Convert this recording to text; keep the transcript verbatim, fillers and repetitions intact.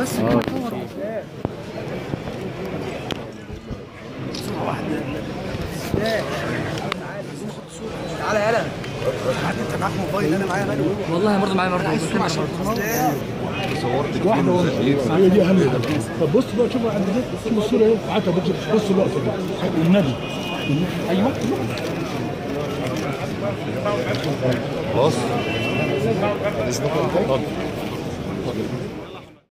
بس كده طور صوره واحده. تعالى يلا انت معاك موبايل، انا معايا مالو والله برضه معايا برضه صورت واحده هي دي اهم. طب بص بقى شوف قد ايه شوف الصوره اهي عتبه. بص اللقطه دي والنبي ايوه خلاص.